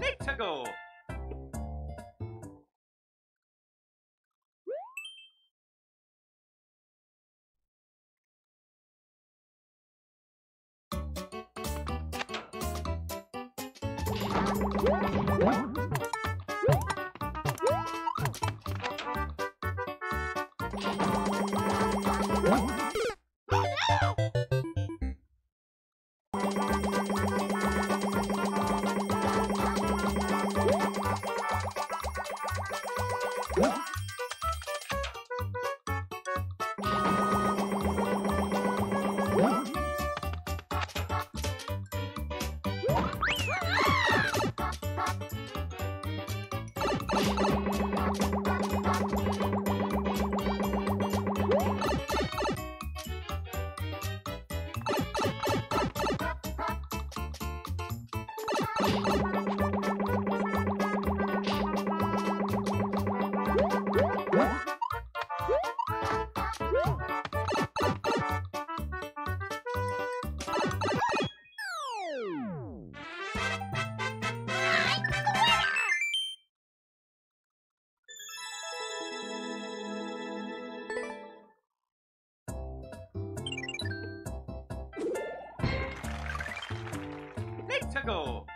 Nintendo! Go!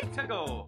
To go. To go. To go.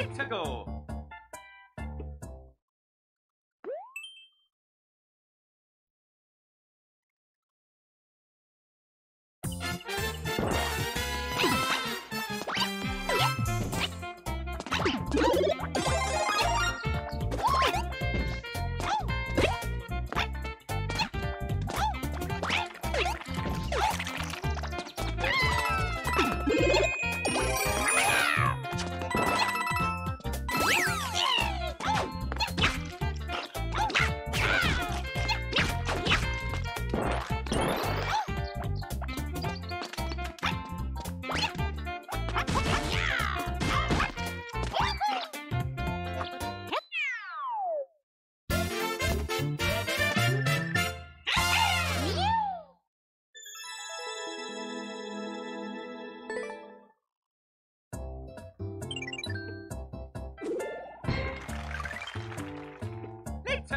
Mexico!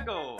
Go!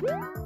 Go. Woo!